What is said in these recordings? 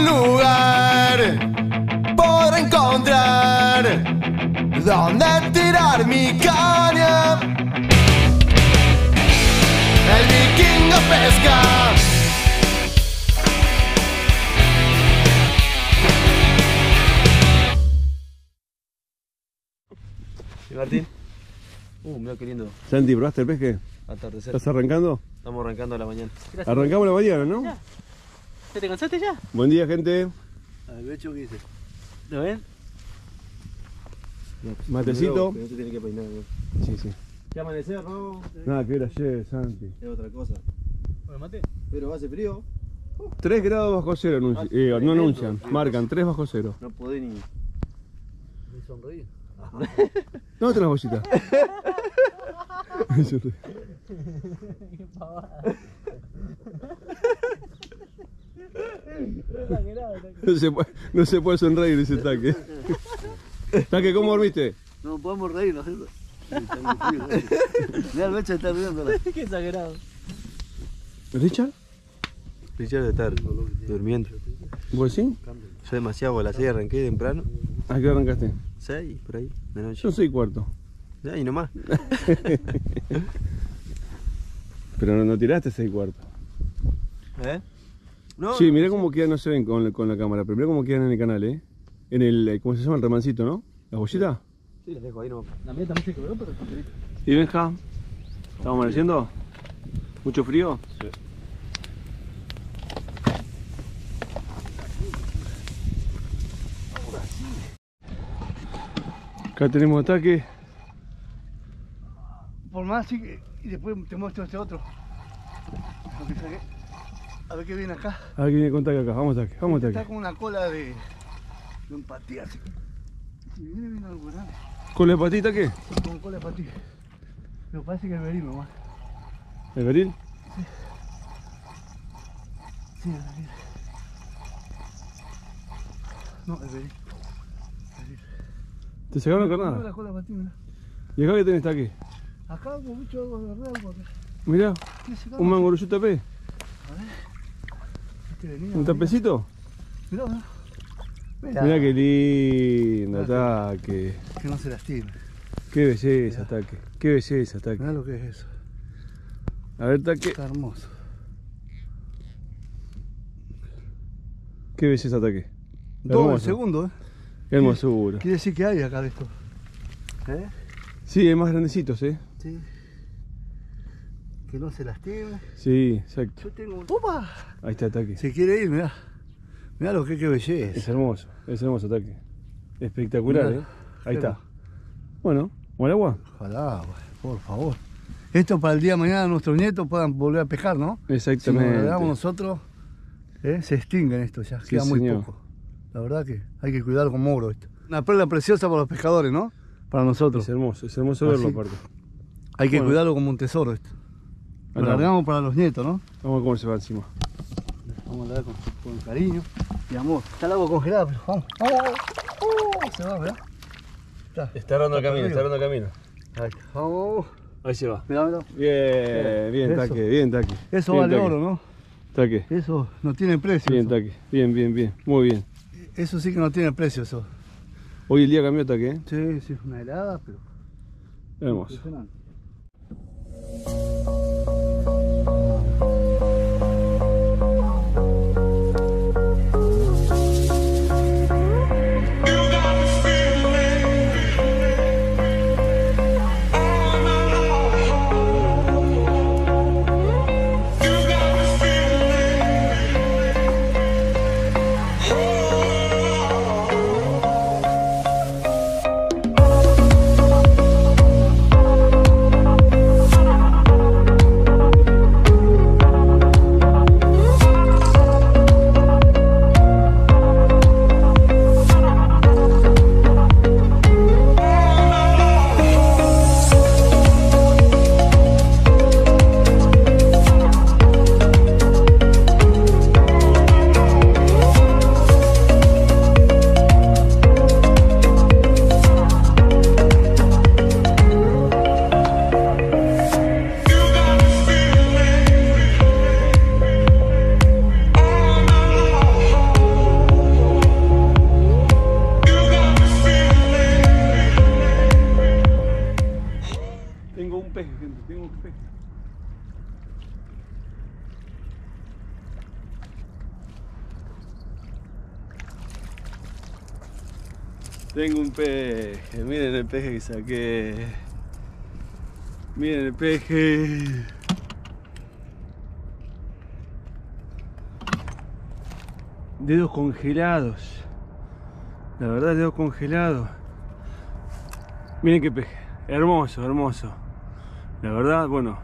un lugar podré encontrar donde tirar mi caña. El vikingo pesca. ¿Y Martín? Mirá qué lindo. Santi, ¿probaste el pesque? Atardecer. ¿Estás arrancando? Estamos arrancando a la mañana. Gracias. Arrancamos a la mañana, ¿no? Ya. ¿Te cansaste ya? Buen día, gente. El Becho, ¿qué dice? ¿Lo ven? Matecito. No se tiene que peinar, ¿no? Sí, sí. Ya amanecer, ¿no? Nada, que era ayer, Santi. Es otra cosa. Bueno, mate. Pero hace frío. 3 grados bajo cero anuncian. No anuncian, marcan 3 bajo cero. No podés ni... Ni sonreír. No, tenés bollitas. Qué pavada. No se puede sonreír, dice el Take. Take, ¿cómo dormiste? No podemos reírnos, ¿no? Mira, el Becho está riendo. Qué exagerado. ¿Richard? Richard debe estar durmiendo. ¿Vos sí? Yo demasiado a las 6 arranqué temprano. ¿A qué arrancaste? 6, por ahí, de noche. Yo 6:15. De ahí nomás. Pero no tiraste 6:15. ¿Eh? No, sí, mirá cómo quedan, no se ven con la cámara, pero mirá cómo quedan en el canal, ¿eh? En el, ¿cómo se llama? El remancito, ¿no? ¿Las bollitas? Sí, las dejo ahí nomás. La mía también se quebró, pero... ¿Y Benja? ¿Estamos amaneciendo? ¿Mucho frío? Sí. Acá tenemos ataque. Por más, sí, y después te muestro este otro. A ver qué viene acá. A ver qué viene con Take acá. Vamos, Take. Vamos, Take. Está con una cola de empatía. Si viene, viene algo grande. ¿Cola de patita qué? Con cola de patita. Pero parece que el beril nomás. ¿El beril? Sí. Sí, el beril. No, el beril. ¿Te sacaron la carnada? La cola de patita, mirá. ¿Y acá qué tenés, Take? Acá con mucho algo de algo acá. Mirá, un mangorullo tapé. A ver, ¿un tapecito? Mirá, mirá. Mirá que lindo, Take. Que no se lastime. Qué belleza, Take. Qué belleza, Take. Mirá lo que es eso. A ver, Take. Está hermoso. Qué belleza, Take. 2 segundos, ¿eh? Qué hermosura. Quiere decir que hay acá de esto. ¿Eh? Sí, hay más grandecitos, ¿eh? Sí. Que no se lastime. Sí, exacto. Yo tengo... ¡Opa! Ahí está Take. Se quiere ir, mirá. Mirá lo que qué belleza. Es hermoso Take. Espectacular, mirá, ¿eh? Ahí está. Bueno, ¿o al agua? Ojalá, por favor. Esto para el día de mañana nuestros nietos puedan volver a pescar, ¿no? Exactamente. Si nos lo damos nosotros, ¿eh? Se extinguen esto ya, sí, queda muy señor. Poco. La verdad que hay que cuidar con moro esto. Una perla preciosa para los pescadores, ¿no? Para nosotros. Es hermoso verlo aparte. Hay que cuidarlo como un tesoro esto. Lo largamos para los nietos, ¿no? Vamos a comer, se va encima. Vamos a dar con cariño y amor. Está el agua congelada, pero vamos. Se va, ¿verdad? Está dando el camino, está dando el camino. Ahí, vamos. Ahí se va. Mirá, mirá. Bien, bien, Take, bien, Take. Eso vale oro, ¿no? Take. Eso no tiene precio. Bien, Take. Bien, bien, bien. Muy bien. Eso sí que no tiene precio, eso. Hoy el día cambió, Take, ¿eh? Sí, sí, una helada, pero... Hermoso. Tengo un peje, miren el peje que saqué. Miren el peje. Dedos congelados. La verdad, dedos congelados. Miren qué peje. Hermoso, hermoso. La verdad, bueno,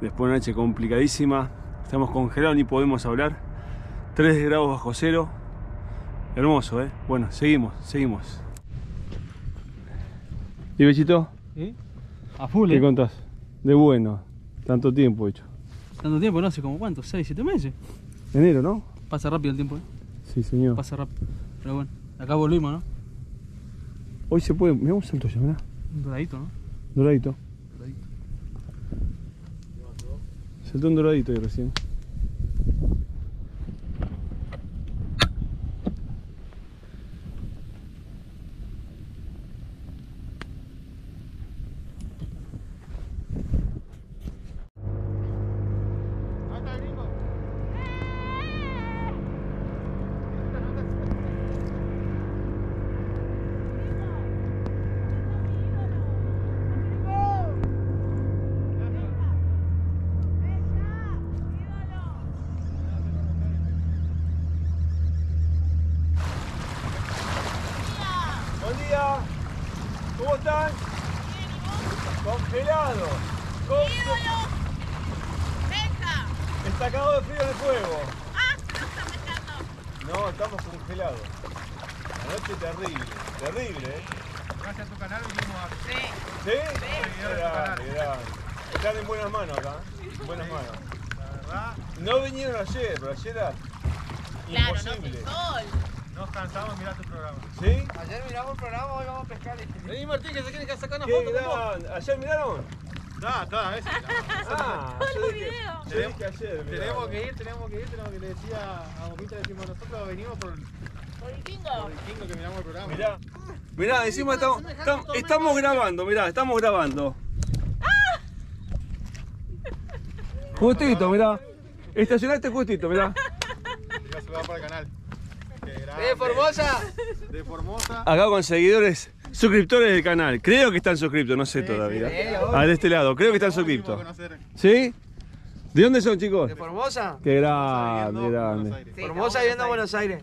después de una noche complicadísima. Estamos congelados, ni podemos hablar. 3 grados bajo cero. Hermoso, ¿eh? Bueno, seguimos. ¿Y Bechito? A full, ¿Qué contás? De bueno, tanto tiempo hecho. Tanto tiempo, no sé como cuánto, 6, 7 meses. Enero, ¿no? Pasa rápido el tiempo, ¿eh? Sí, señor. Pasa rápido. Pero bueno, acá volvimos, ¿no? Hoy se puede, mirá un salto ya, mirá. Un doradito, ¿no? Doradito. Saltó un doradito ahí recién. ¿Cómo están? Congelados. ¡Ídolos! ¡Benja! Destacado de frío en el fuego. ¡Ah! ¡No están mezclando! No, estamos congelados. La noche terrible. Terrible, ¿eh? Gracias a tu canal vinimos a... Sí. ¿Sí? Sí. Mirá. Están en buenas manos acá. En buenas manos. La verdad... No vinieron ayer, pero ayer era... Claro, imposible. No sin sol. Nos cansamos de mirar tu programa. ¿Sí? Ayer miramos el programa, hoy vamos a pescar. Vení Martín, que se quieren que sacar una foto con vos. ¿Ayer miraron? No, todas las veces. Ah, todo el video. Yo dije que ayer. Tenemos que ir, le decía a Boquita, decimos nosotros venimos por el Vikingo. Por el Vikingo que miramos el programa. Mirá, encima estamos grabando, mirá, estamos grabando. ¡Ah! Justito, mirá. Estacionaste justito, mirá. Mirá, se va para el canal. ¡De Formosa! ¡De Formosa! Acá con seguidores, suscriptores del canal. Creo que están suscriptos, no sé todavía. De este lado, creo que están suscriptos. ¿Sí? ¿De dónde son, chicos? ¡De Formosa! ¡Qué grande, grande! Formosa viviendo en Buenos Aires.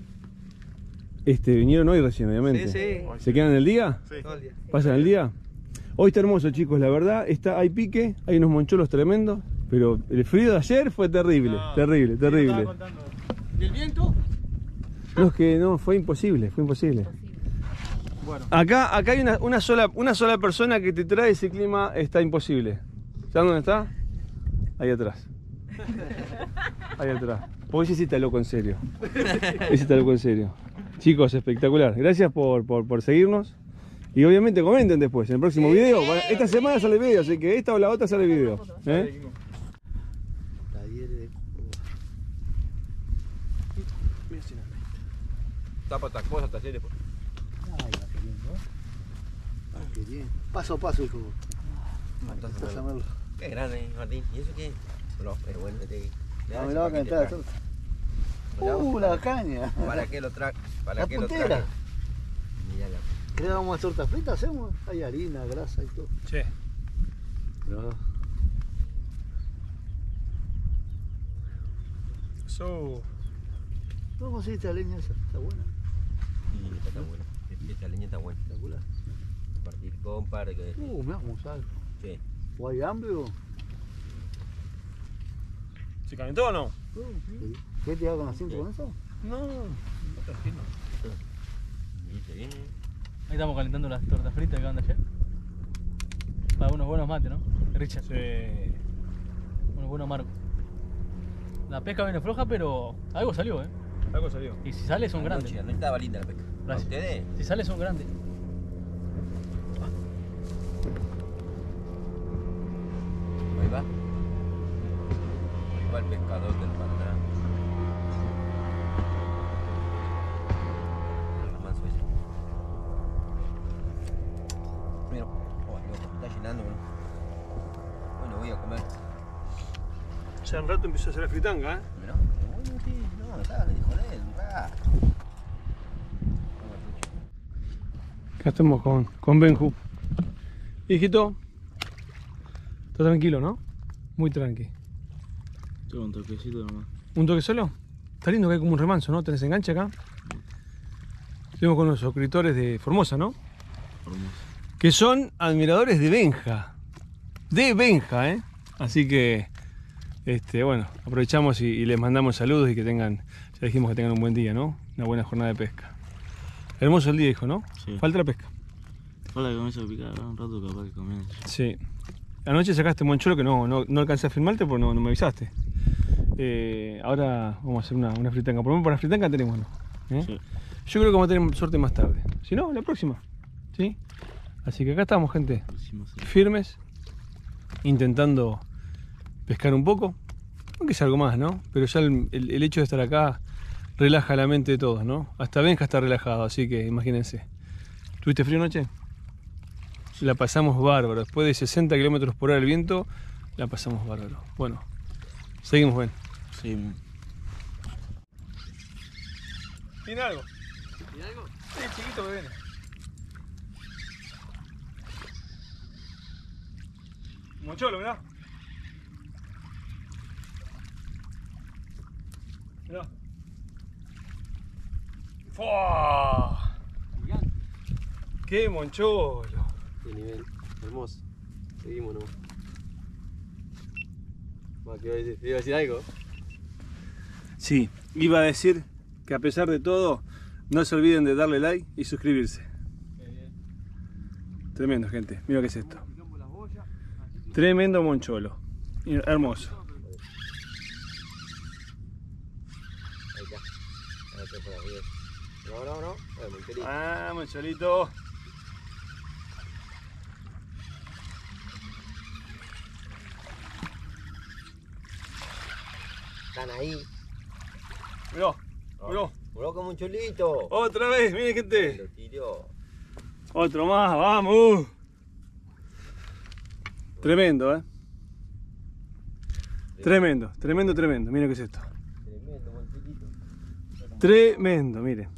Vinieron hoy recién, obviamente. Sí, sí. ¿Se quedan el día? Sí. ¿Pasan el día? Hoy está hermoso, chicos, la verdad. Hay pique, hay unos moncholos tremendos. Pero el frío de ayer fue terrible, terrible. ¿Y el viento? No, es que no, fue imposible. Bueno. Acá hay una sola persona que te trae ese clima, está imposible. ¿Sabes dónde está? Ahí atrás. Porque ese sí está loco en serio. Chicos, espectacular. Gracias por seguirnos. Y obviamente comenten después, en el próximo video. Esta semana sale video, así que esta o la otra sale video. ¿Eh? Tapa estas cosas, talleres. Ay, va queriendo. Paso a paso, hijo. Qué grande, Martín. ¿Y eso qué? No, pero bueno, me la va a cantar. La caña. ¿Para qué lo trae? ¿Para qué lo trae? ¿Crees que vamos a torta frita? Hacemos. Hay harina, grasa y todo. Sí. Eso. ¿Cómo conseguiste la leña esa? ¿Está buena? Sí, esta está buena. Esta leña está buena. ¿Espectacular? Partir con par que... mirá cómo sale. Sí. ¿O hay hambre o...? ¿Se calentó o no? Sí. ¿Qué te hago con las 5 con eso? No te entiendo. Ahí estamos calentando las tortas fritas que van de ayer. Para unos buenos mates, ¿no? Richard. Sí. Unos buenos marcos. La pesca viene floja, pero algo salió, ¿eh? Algo salió. Y si sale son grandes. La noche estaba linda la pesca. Gracias. ¿Ustedes? Si sale son grandes. Ahí va. Ahí va el pescador del pantano. Mira, está llenando, ¿no? Bueno, voy a comer. Ya en rato empezó a hacer la fritanga, ¿eh? Dale, hijo de él, Acá estamos con Benju. Hijito, está tranquilo, ¿no? Muy tranqui. Tengo un toquecito nomás. ¿Un toque solo? Está lindo que hay como un remanso, ¿no? ¿Tenés enganche acá? Estuvimos con los suscriptores de Formosa, ¿no? Formosa. Que son admiradores de Benja. De Benja, ¿eh? Así que, bueno, aprovechamos y les mandamos saludos y que tengan, ya dijimos que tengan un buen día, ¿no? Una buena jornada de pesca. Hermoso el día, hijo, ¿no? Sí. Falta la pesca. Falta que comience a picar, un rato capaz que comience. Sí. Anoche sacaste un monchuelo que no alcancé a filmarte porque no me avisaste. Ahora vamos a hacer una fritanca. Por lo menos para la fritanca tenemos, ¿no? Sí. Yo creo que vamos a tener suerte más tarde. Si no, la próxima. ¿Sí? Así que acá estamos, gente. Firmes. Intentando pescar un poco. Aunque es algo más, ¿no? Pero ya el hecho de estar acá relaja la mente de todos, ¿no? Hasta Benja está relajado, así que imagínense. ¿Tuviste frío anoche? La pasamos bárbaro. Después de 60 kilómetros por hora el viento, la pasamos bárbaro. Bueno, seguimos, Ben. Seguimos. ¿Tiene algo? ¿Tiene algo? Sí, chiquito que viene. Mocholo, mirá. Mirá. ¡Fua! ¡Qué moncholo! ¡Qué nivel! Hermoso. Seguimos, ¿no? ¿Te iba a decir algo? Sí, iba a decir que a pesar de todo, no se olviden de darle like y suscribirse. Qué bien. Tremendo, gente. Mira qué es esto. Tremendo moncholo. Hermoso. Ahí está. Ahí está por arriba. No. Moncholito. Ah, moncholito. Están ahí. Miró, miró. Miró con moncholito. Otra vez, miren, gente. Lo tiró. Otro más, vamos. Tremendo, ¿eh? Tremendo. Miren qué es esto. Tremendo, moncholito. Tremendo, miren.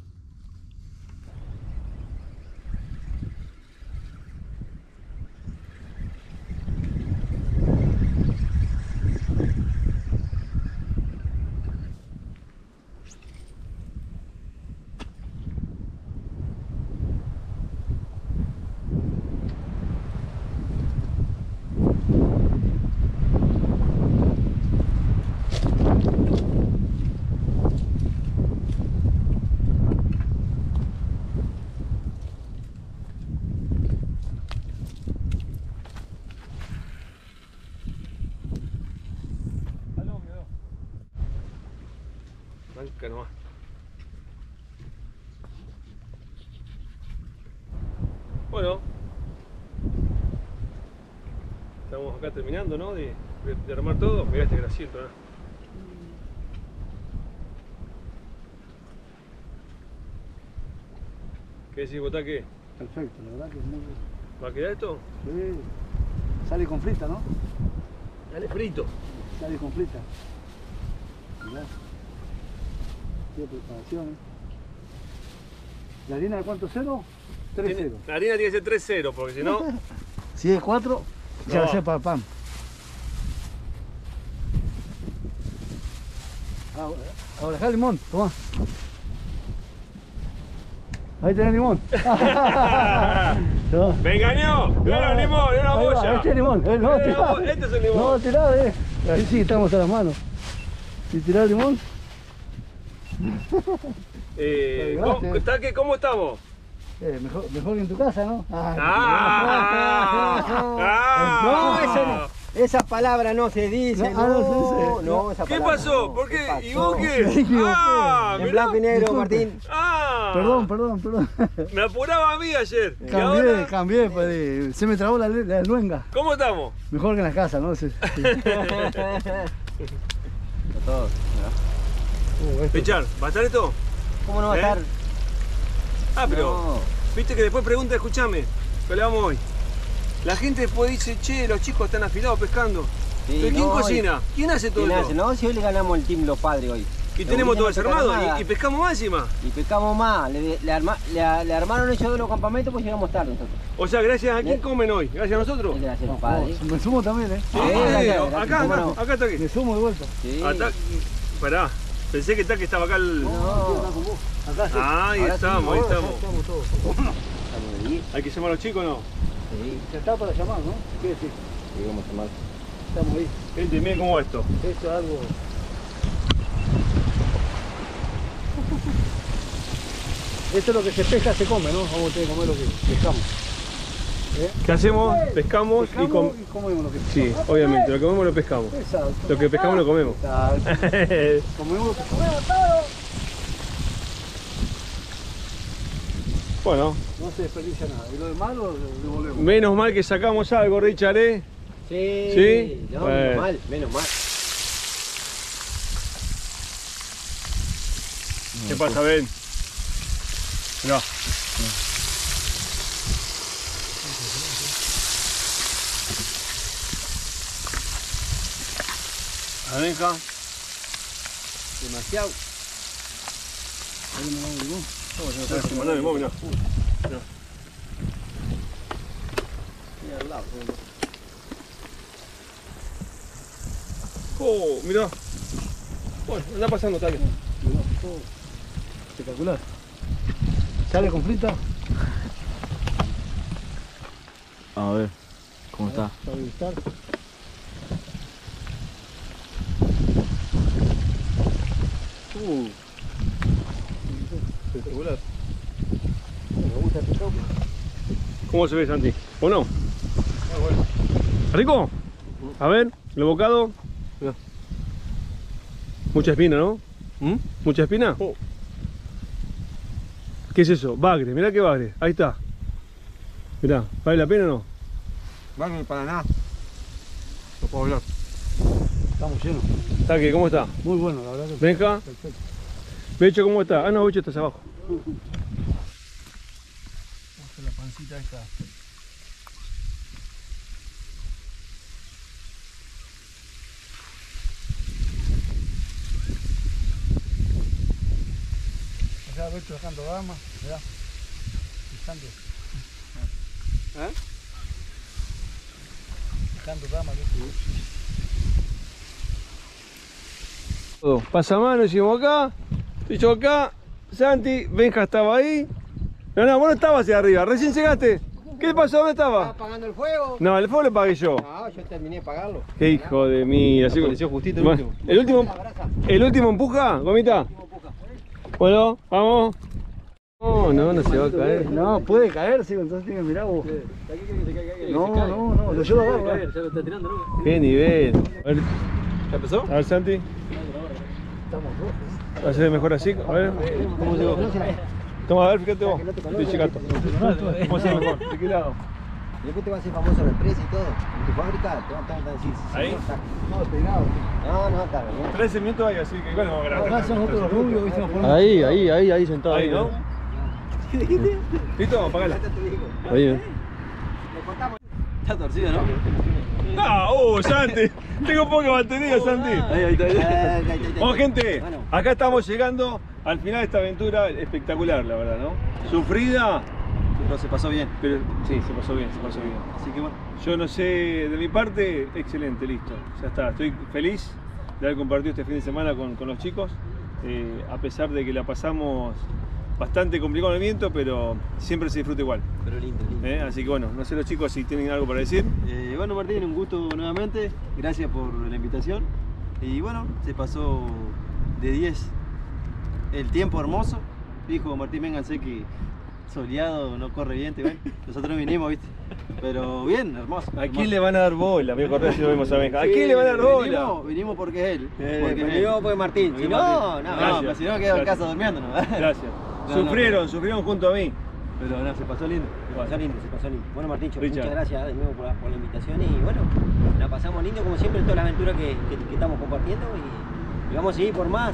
Nomás. Bueno, estamos acá terminando, ¿no? De armar todo. Mirá este grasiento, ¿no? ¿Qué decís, Botaque? Perfecto, la verdad que es muy bien. ¿Va a quedar esto? Sí. Sale con frita, ¿no? Sale frito. Sale con frita. Mirá. De preparación, ¿eh? ¿La harina de cuánto? ¿0? 3-0. La harina tiene que ser 3-0 porque si no... si es 4, no se va a hacer para el pan. Ahora dejá el limón, tomá. Ahí tenés limón. ¡Me engañó! ¡Era un limón! ¡Era una boya! Este es limón. Este es el limón. No, tirá, sí, estamos a las manos. Si tirás el limón... ¿Cómo estamos? Mejor que en tu casa, ¿no? Ay, no, esa palabra no se dice. No, ¿qué pasó? No, ¿por qué? ¿Y vos qué? En blanco y negro, Martín. Perdón. Me apuraba a mí ayer. Cambié, pues, se me trabó la luenga. ¿Cómo estamos? Mejor que en la casa, ¿no? Sí. Richard, ¿va a estar esto? ¿Cómo no va a estar? Ah, pero no. Viste que después pregunta, escuchame, que hablamos hoy. La gente después dice, che, los chicos están afilados pescando. Sí, ¿quién cocina? ¿Quién hace todo esto? No, si hoy le ganamos el team los padres hoy. Y tenemos todo desarmado y pescamos más encima. Y pescamos más, le armaron ellos de los campamentos, pues llegamos tarde nosotros. O sea, gracias a quien comen hoy, gracias a nosotros. Gracias, compadre. Me sumo también, ¿eh? Sí, acá está aquí. Me sumo de vuelta. Pará, pensé que Take estaba acá el... Ahí estamos, ahí estamos. ¿Hay que llamar a los chicos o no? Sí. Se está para llamar, ¿no? ¿Qué decís? Sí, vamos a llamar. Estamos ahí. Gente, miren cómo es esto. Esto es algo... Esto es lo que se pesca, se come, ¿no? Vamos a tener que comer lo que pescamos. ¿Eh? ¿Qué hacemos? Pescamos y comemos lo que pescamos. Sí, obviamente, lo que comemos lo pescamos. Exacto. Lo que pescamos lo comemos. Exacto. Comemos lo que comemos todo. Bueno. No se desperdicia nada. ¿Y lo demás lo devolvemos? Menos mal que sacamos algo, Richard, ¿eh? Sí. ¿Sí? No, menos mal, menos mal. ¿Qué pasa, Ben? No. A ver, acá. Demasiado. Ahí no vamos ningún. No. Mira al lado. Oh, mirá. Bueno, anda pasando, Take. Espectacular. ¿Sale con frita? A ver, ¿cómo está? Está bien. Espectacular. Me gusta el pescado. ¿Cómo se ve, Santi? ¿O no? Ah, bueno. ¿Rico? A ver, el bocado. Mirá. Mucha espina, ¿no? ¿Mm? ¿Mucha espina? Oh. ¿Qué es eso? Bagre, mirá que bagre, ahí está. Mirá, ¿vale la pena o no? Bagre para nada. No puedo hablar. Estamos llenos. Take, ¿cómo está? Muy bueno, la verdad. Que Benja. Perfecto. Becho, ¿cómo está? Ah, no, Becho está hacia abajo. La pancita esta. Acá Becho dejando damas, mirá. Dejando. ¿Eh? Dejando damas, Becho. Pasamanos hicimos acá. Yo acá, Santi, Benja estaba ahí. No, vos no estabas hacia arriba, recién llegaste. ¿Qué te pasó? ¿Dónde estaba? Estaba apagando el fuego. No, el fuego lo pagué yo. No, yo terminé de pagarlo. Qué hijo de mí. Así apareció justito el último. ¿El último empuja, Gomita? Bueno, vamos. No se va a caer. No, puede caer, sí, entonces tiene que mirar vos. No, lo llevo abajo. Ya lo está tirando, ¿no? Qué nivel. ¿Ya empezó? A ver, Santi. Estamos rojos. ¿Va a ser mejor así? A ver. ¿Cómo llegó? Toma, a ver, fíjate vos. Estoy checando. ¿Cómo se mejor? ¿De qué lado? Después te va a hacer famosa la empresa y todo. En tu fábrica te van a decir. ¿Ahí? No, pegado. No, está bien. 13 minutos ahí, así que igual vamos a grabar. Acá son otros rubios, viste. Ahí, sentado. Ahí, ¿no? ¿Qué dijiste? ¿Listo? Apagala. Ahí, ¿eh? Está torcido, ¿no? ¡No! ¡Santi! Tengo poca batería, Santi. Ahí. Bueno, gente, acá estamos llegando al final de esta aventura espectacular, la verdad, ¿no? Sufrida. Pero se pasó bien. Pero, sí, se pasó bien. Así que bueno. Yo no sé, de mi parte, excelente, listo. Ya está, estoy feliz de haber compartido este fin de semana con los chicos. A pesar de que la pasamos bastante complicado el viento, pero siempre se disfruta igual. Pero lindo. Así que bueno, no sé los chicos si tienen algo para decir. Bueno, Martín, un gusto nuevamente. Gracias por la invitación. Y bueno, se pasó de 10 el tiempo hermoso. Dijo Martín, vénganse que soleado, no corre viento. Bueno, nosotros vinimos, ¿viste? Pero bien, hermoso. ¿A quién le van a dar bola? Voy a correr si lo vemos a Benja. ¿A quién le van a dar bola? Vinimos porque es él. Porque Martín. Si no, no, si no quedo en casa durmiendo. Gracias. Sufrieron junto a mí. Pero no, se pasó lindo. Bueno, Martincho, muchas gracias de nuevo por la invitación y bueno, la pasamos lindo como siempre en toda la aventura que estamos compartiendo y vamos a seguir por más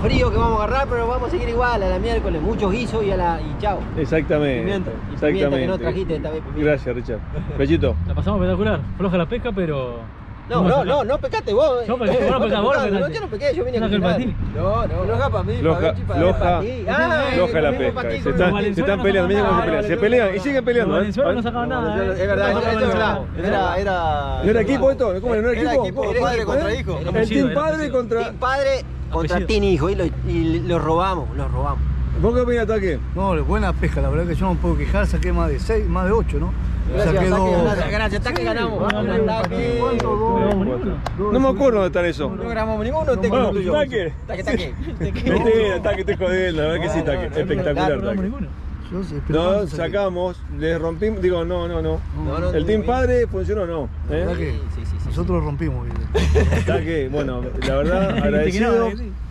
frío que vamos a agarrar, pero vamos a seguir igual a la miércoles, muchos guisos y chao. Exactamente. Pimienta que no trajiste esta vez. Pimienta. Gracias, Richard. Bellito. La pasamos espectacular, floja la pesca, pero No, pecate vos. Yo pequé, vos no pecás, vos no. Yo no pequé, yo vine a cocinar. No, loja para mí, para Becho y para ti. Loja la pesca. Se están peleando, miren cómo se pelean. Se pelean y siguen peleando. Venezuela no sacaba nada. Es verdad, eso es verdad. ¿No era equipo esto? ¿Cómo era? ¿No era equipo? Padre contra hijo. El team padre contra... Team padre contra team hijo. Y lo robamos, lo robamos. ¿Vos qué opinas, Take? No, buena pesca, la verdad que yo no me puedo quejar, saqué más de 6, más de 8, ¿no? Gracias, gracias, Take, ganamos. No me acuerdo de estar eso. No grabamos ninguno, Take, no tuyo. Take. Mentira, Take, estoy jodiendo, la verdad que sí, Take. Espectacular, Take. No, sacamos, les rompimos, digo, no. El team padre funcionó, no. Nosotros rompimos. Take, bueno, la verdad, agradecido.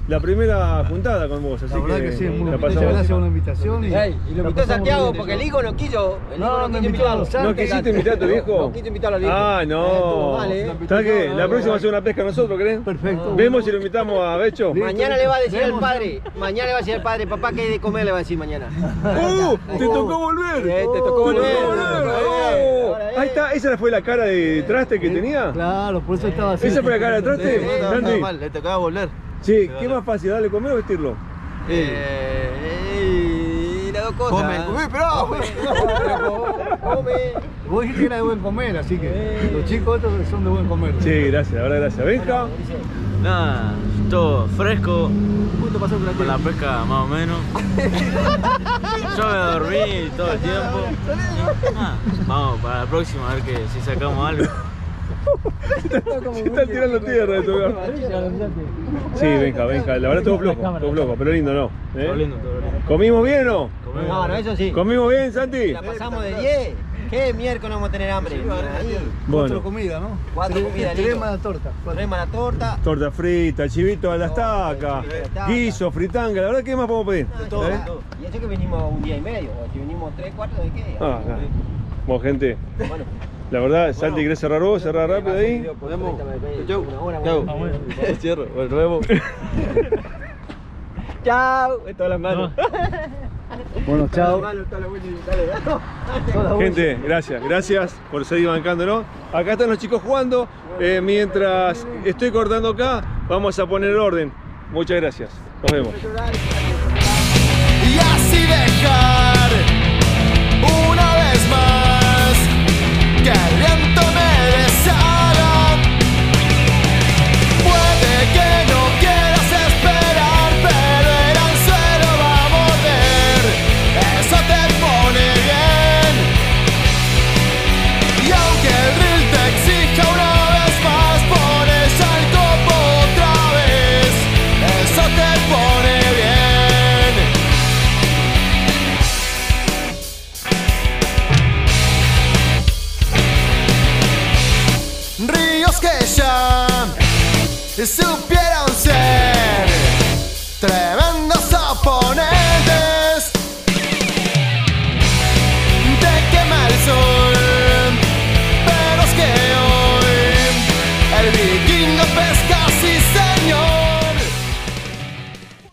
La primera juntada con vos, así que sí, la pasamos. Gracias por una invitación. Y lo invitó Santiago porque el hijo no quiso. El hijo no quiso invitarlo. ¿No quisiste invitar a tu viejo? No quiso invitarlo al viejo. Ah, no. ¿Sabes qué? La próxima hacemos una pesca nosotros, ¿crees? Perfecto. Vemos si lo invitamos a Becho. Mañana le va a decir al padre. Mañana le va a decir al padre, papá, ¿qué hay de comer? Le va a decir mañana. ¡Te tocó volver! ¡Te tocó volver! Ahí está, esa fue la cara de traste que tenía. Claro, por eso estaba así. ¿Esa fue la cara de traste? No, no, mal, le tocaba volver. Sí, ¿qué más fácil, darle comer o vestirlo? Las dos cosas. Come. Vos dijiste que era de buen comer, así que los chicos estos son de buen comer. Sí, gracias, la verdad, gracias. ¿Benja? Nada, todo fresco. Justo pasó con la pesca, más o menos. Yo me dormí todo el tiempo. Vamos, para la próxima, a ver que si sacamos algo. Se están tirando tierra de tu hogar. Sí, Benja, la verdad todo flojo, pero lindo, ¿no? Todo lindo. ¿Comimos bien o no? No, eso sí. ¿Comimos bien, Santi? La pasamos de 10. ¿Qué miércoles vamos a tener hambre? Bueno. 4 comidas, ¿no? 4 comidas, 3 más la torta. 3 más la torta. Torta frita, chivito a las tacas, guiso, fritanga, la verdad que más podemos pedir. Todo. Y eso que venimos un día y medio, si venimos 3, 4, ¿de qué? Bueno, gente. La verdad, Santi, ¿querés cerrar vos? ¿Cerrar rápido ahí? Podemos. Chau. Cierro. Nos vemos. Chau. Esto a las manos. Bueno, chau. Gente, gracias por seguir bancándonos. Acá están los chicos jugando. Mientras estoy cortando acá, vamos a poner orden. Muchas gracias. Nos vemos. Y así dejar una vez más que el viento me besara. Puede que no quieras esperar, pero el anzuelo va a morder. Eso te pone bien. Y aunque el reel te exija una vez más, pones al copo otra vez. Eso te pone bien.